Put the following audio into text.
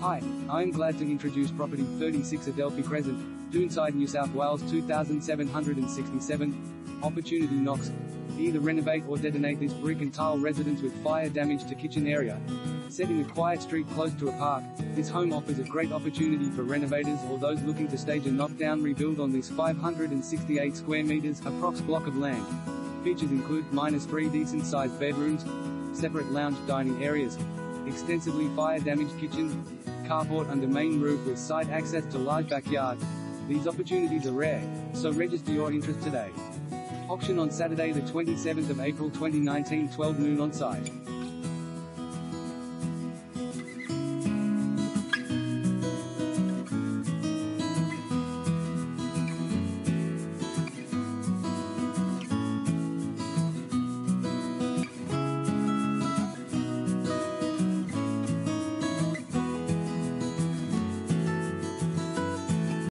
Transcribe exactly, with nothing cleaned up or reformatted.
Hi, I'm glad to introduce property thirty-six Adelphi Crescent, Doonside, New South Wales two thousand seven hundred sixty-seven. Opportunity knocks. Either renovate or detonate this brick and tile residence with fire damage to kitchen area. Set in a quiet street close to a park, this home offers a great opportunity for renovators or those looking to stage a knockdown rebuild on this five hundred sixty-eight square meters, approx block of land. Features include minus three decent sized bedrooms, separate lounge dining areas, extensively fire damaged kitchen, carport under main roof with side access to large backyard. These opportunities are rare, so register your interest today. Auction on Saturday the twenty-seventh of April twenty nineteen, twelve noon on site.